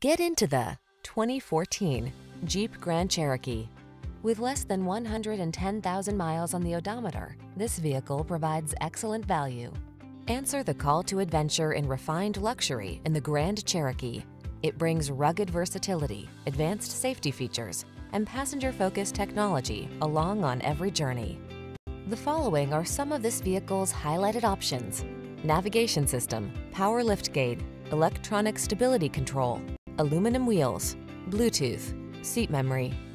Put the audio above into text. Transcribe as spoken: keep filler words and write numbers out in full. Get into the twenty fourteen Jeep Grand Cherokee. With less than one hundred ten thousand miles on the odometer, this vehicle provides excellent value. Answer the call to adventure in refined luxury in the Grand Cherokee. It brings rugged versatility, advanced safety features, and passenger-focused technology along on every journey. The following are some of this vehicle's highlighted options: navigation system, power liftgate, electronic stability control, aluminum wheels, Bluetooth, seat memory,